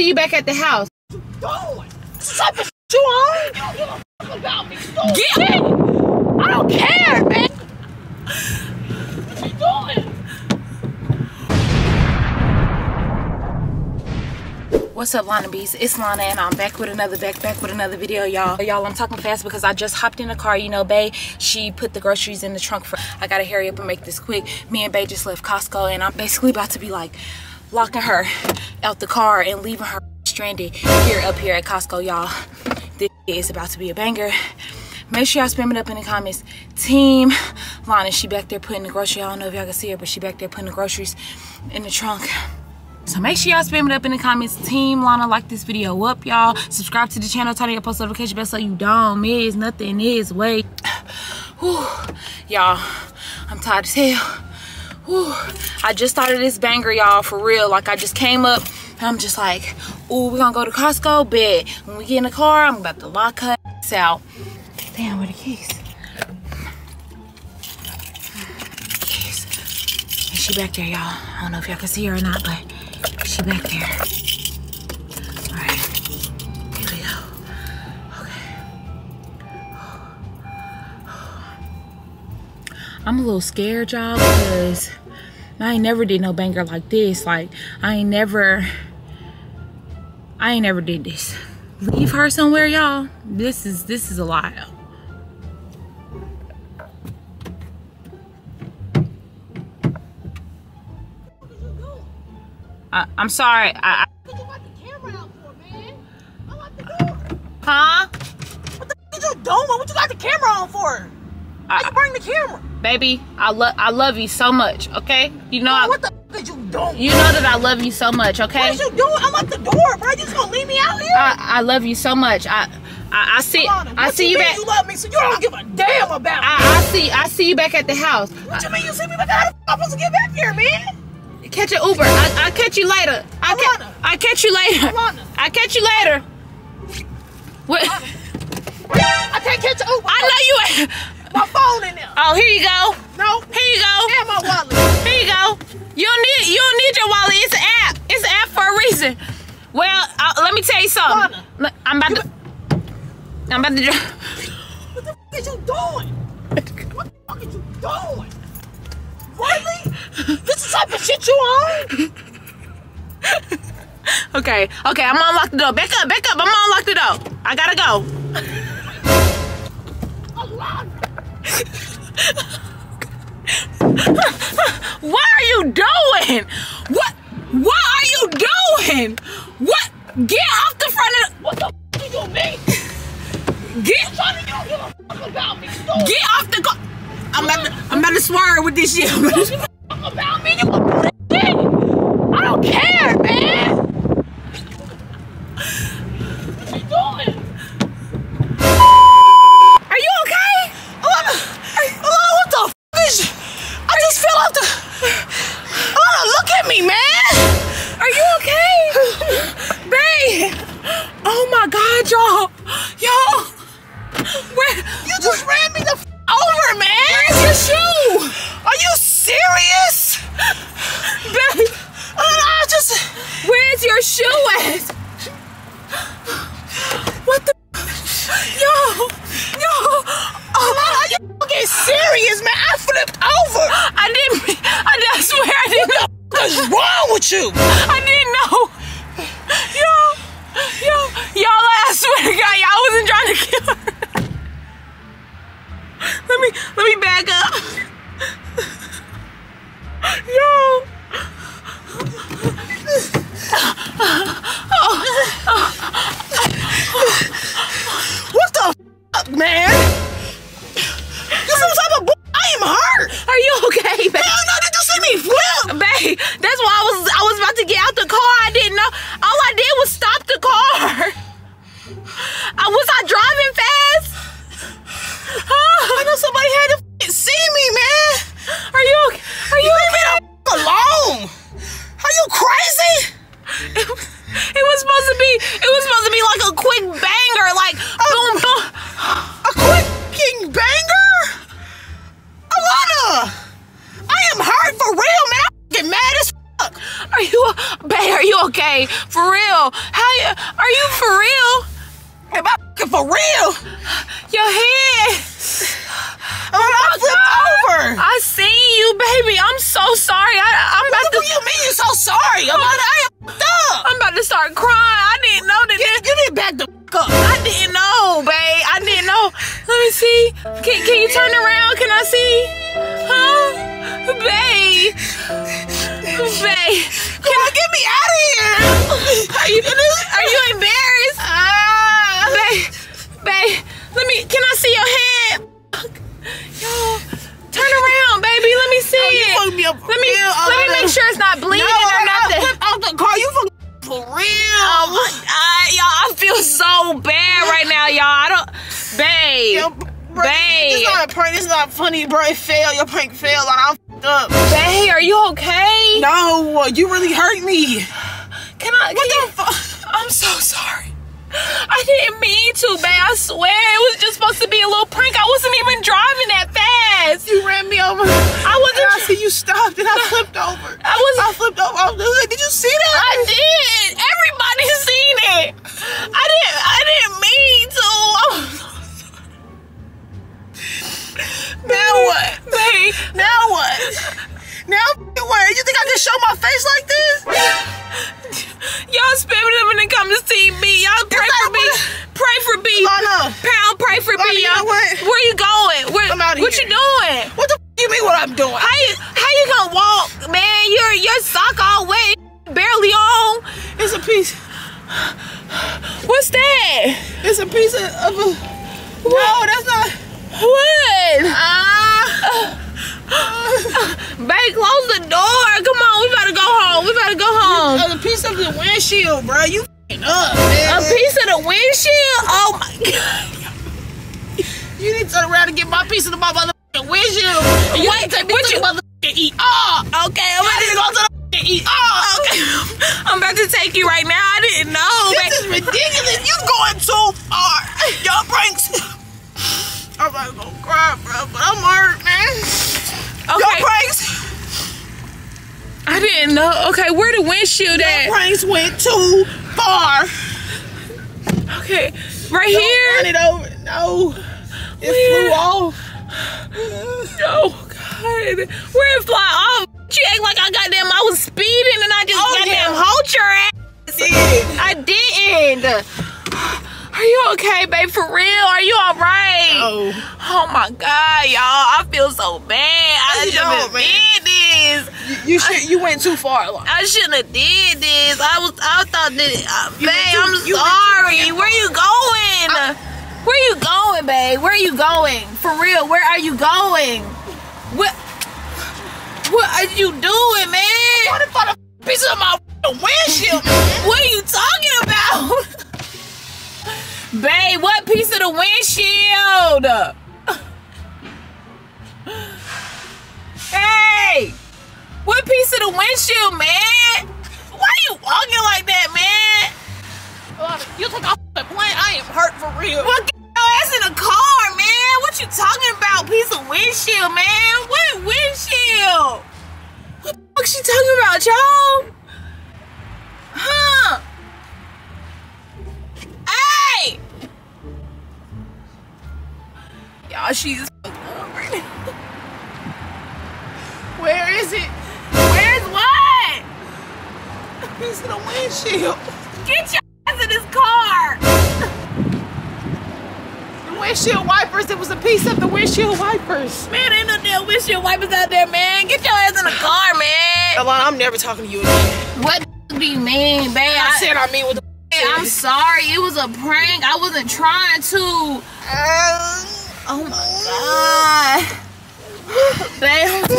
see you back at the house. What you doing? This type of shit you on? You don't give a fuck about me. Get it! I don't care, man. What you doing? What's up, LONA&Bs? It's Lona and I'm back with another video, y'all. I'm talking fast because I just hopped in the car. You know, Bae, she put the groceries in the trunk for. I gotta hurry up and make this quick. Me and Bae just left Costco, and I'm basically about to be like locking her out the car and leaving her stranded up here at Costco, y'all. This is about to be a banger. Make sure y'all spam it up in the comments. Team Lona, she back there putting the groceries. I don't know if y'all can see her, but she back there putting the groceries in the trunk. So make sure y'all spam it up in the comments. Team Lona, like this video up, y'all. Subscribe to the channel, turn on your post notification bell so you don't miss nothing is way. Y'all, I'm tired as hell. Whew. I just started this banger, y'all, for real. Like, I just came up and I'm just like, ooh, we're gonna go to Costco, bet. When we get in the car, I'm about to lock her out. Damn, where the keys? Keys. And she back there, y'all. I don't know if y'all can see her or not, but she back there. All right, here we go. Okay. I'm a little scared, y'all, because I ain't never did no banger like this. Like, I ain't never did this. Leave her somewhere, y'all. This is a lot. I'm sorry. What the fuck you got the camera out for, man? I locked the door. Huh? What the fuck you doing? What you got the camera on for? Why you bring the camera? Baby, I love you so much, okay? You know, bro, what the fuck you doing? You know that I love you so much, okay? What you doing? I'm at the door, bro. You just gonna leave me out here? I love you so much. I see you back. You love me, so you don't give a damn about me. I see you back at the house. What you mean you see me back? How the fuck I'm supposed to get back here, man? Catch an Uber. I'll catch you later. I'll catch you later. I'll catch you later. What? I can't catch an Uber. I know you. My phone in there. Oh, here you go. No. Here you go. And my wallet. Here you go. You don't need your wallet. It's an app. It's an app for a reason. Well, let me tell you something. Lana, I'm about to. What the fuck is you doing? What the fuck is you doing? Really? This is the type of shit you on? Okay, I'm gonna unlock the door. Back up, I'm gonna unlock the door. I gotta go. What are you doing? What are you doing? What? Get off the front of the. What the f you doing, me? Get. You don't give a fuck about me. Get off the car. I'm about to swear with this shit. Don't give a fuck about me, you little bitch. I don't care, man. What you doing? Are you okay? Lona, what the fuck is you? I just fell off the. Lona, look at me, man. Are you okay? Babe. Oh my God, y'all. Where? You just ran me the fuck over, man. Where's your shoe? Are you serious? Babe, I just. Where's your shoe at? What the? Yo. Are you fucking serious, man? I flipped over. I swear I didn't know. What is wrong with you? I didn't know. Yo, I swear to God, y'all wasn't trying to kill her. Let me back up. Yo. What the fuck, man? This is some type of bull. I am hurt. Are you okay, babe? Hell no, did you see me flip? Babe, that's why I was about to get out the car. I didn't know. All I did was stop the car. Was I driving fast? I know somebody had to f***ing see me, man. Are you okay? You leave me the f*** alone. Are you crazy? It was supposed to be like a quick banger, like boom, boom. A quick f***ing banger? Alana, I am hurt for real, man. I'm f***ing mad as fuck. Babe, are you okay? day. For real. Are you for real? Am I for real? Your head. Oh my God. Over. I seen you, baby. I'm so sorry. What do you mean you're so sorry? I'm about to start crying. I didn't know that. You didn't back the up. I didn't know, babe. I didn't know. Let me see. Can you turn around? Can I see? Huh? Babe. Babe. Come on, get me out of here. Are you embarrassed? Babe. Can I see your hand? Yo. Turn around, baby. Let me see it. Let me make sure it's not bleeding or nothing. Flip out the car. You for real? Oh my God, y'all. I feel so bad right now, y'all. Babe. Yo, bro, babe. It's not a prank. It's not funny, bro. It failed. Your prank failed. Like, I'm f***ed up. Babe, are you okay? No, you really hurt me. What the fuck? I'm so sorry. I didn't mean to, babe. I swear it was just supposed to be a little prank. I wasn't even driving that fast. You ran me over. I wasn't. And I see you stopped, and I flipped over. I flipped over. I was like, did you see that? I did. Everybody seen it. I didn't mean to. I'm so sorry. Now what? Babe. Now what? Now what? You think I can show my face like this? Y'all spamming them and come to see me. Y'all pray for me. Pray for me. Lona. Pound, pray for me, y'all. Where you going? What you doing? What the f you mean what I'm doing? How you gonna walk, man? Your sock all wet, barely on. It's a piece. What's that? It's a piece of a. What? No, that's not. What? Babe, close the door. Come on, we better go home. We better go home. A piece of the windshield, bro. You f***ing up, man. A piece of the windshield? Oh my God. You need to turn around and get my piece of my motherfucking windshield. You ain't take me to the motherfucking ER. Okay, I'm about to go to the ER. Okay, I'm about to take you right now. I didn't know. This is ridiculous. You're going too far. Y'all pranks. I'm about to go cry, bro, but I'm hurt, man. Okay. Your pranks. I didn't know. Okay, where the windshield at? Your pranks went too far. Okay, right here. Don't run it over. No, it flew off. Oh God, where it fly off? You act like I goddamn I was speeding and I just hold your ass. I didn't. Are you okay, babe? For real? Are you all right? No. Oh my God, y'all! I feel so bad. I shouldn't have did this. You went too far. Like. I shouldn't have did this. I thought that. Babe, I'm sorry. Where you going? Where you going, babe? Where you going? For real? Where are you going? What are you doing, man? I'm running for the piece of my windshield. What are you talking about? Babe, what piece of the windshield? Hey, what piece of the windshield, man? Why are you walking like that, man? You took off the plane. I am hurt for real. Well, get your ass in the car, man. What you talking about? Piece of windshield, man. What windshield? What the fuck she talking about, y'all? Huh? Y'all, she's right now. Where is it? Where's what? A piece of the windshield. Get your ass in this car. The windshield wipers. It was a piece of the windshield wipers. Man, ain't no damn windshield wipers out there, man. Get your ass in the car, man. Alana, I'm never talking to you again. What do you mean, babe? I said I mean what the I'm sorry. It was a prank. I wasn't trying to. Oh my God. Babe,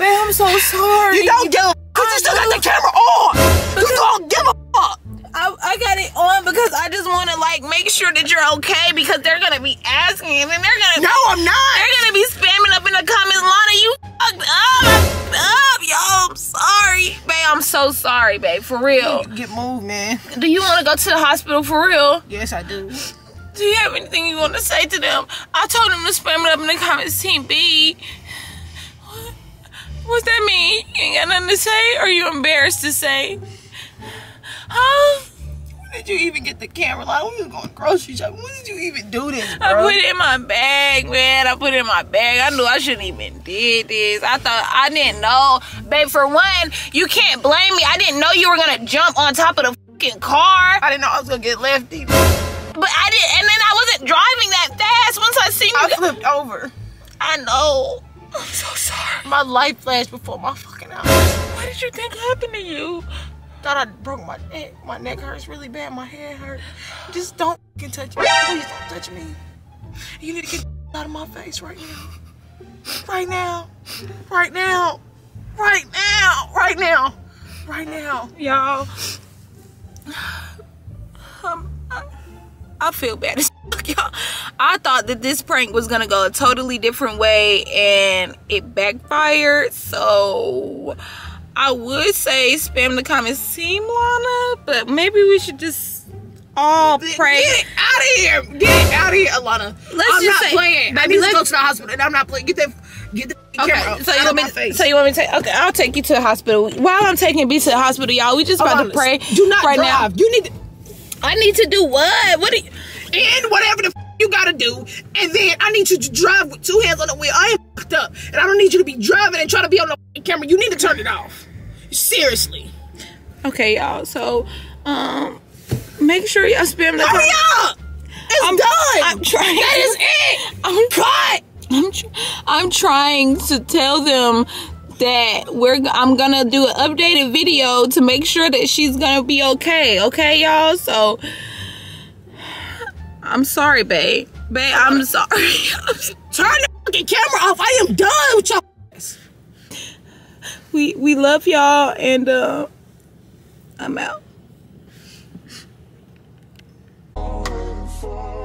I'm so sorry. You don't give a fuck because you still got the camera on. You don't give a fuck. I got it on because I just want to, like, make sure that you're okay because they're going to be asking and they're going to No, I'm not. They're going to be spamming up in the comments, Lona, you fucked up. I fucked up, y'all. I'm sorry. Babe, I'm so sorry, babe. For real. Get moved, man. Do you want to go to the hospital for real? Yes, I do. Do you have anything you want to say to them? I told them to spam it up in the comments, Team B. What's that mean? You ain't got nothing to say? Or are you embarrassed to say? When did you even get the camera? Like, when we was going grocery shopping, when did you even do this, bro? I put it in my bag, man. I put it in my bag. I knew I shouldn't even did this. I thought, I didn't know. Babe, for one, you can't blame me. I didn't know you were going to jump on top of the fucking car. I didn't know I was going to get left deep. But I didn't, and then I wasn't driving that fast. Once I seen you, I flipped over. I know. I'm so sorry. My life flashed before my fucking eyes. What did you think happened to you? Thought I broke my neck. My neck hurts really bad. My head hurts. Just don't fucking touch me. Please don't touch me. You need to get out of my face right now. Right now. Right now. Right now. Right now. Right now. Y'all. I feel bad as fuck, y'all. I thought that this prank was gonna go a totally different way, and it backfired. So I would say spam the comments, Team Lona, but maybe we should just all pray. Get it out of here! Get it out of here, Alana. I'm not playing. Baby, I need to go to the hospital, and I'm not playing. Get the camera. So you want me to take? Okay, I'll take you to the hospital. While I'm taking B to the hospital, y'all, we just about to pray. Do not right drive. Now. You need. I need to do what? What do you? And whatever the f you gotta do, and then I need you to drive with two hands on the wheel. I am fucked up, and I don't need you to be driving and trying to be on the camera. You need to turn it off. Seriously. Okay, y'all. So, make sure y'all spam that. Hurry up! It's done. I'm trying. That is it. I'm trying to tell them that I'm gonna do an updated video to make sure that she's gonna be okay. Okay, y'all. So. I'm sorry, babe. Babe, I'm sorry. Turn the fucking camera off. I am done with y'all. We love y'all, and I'm out.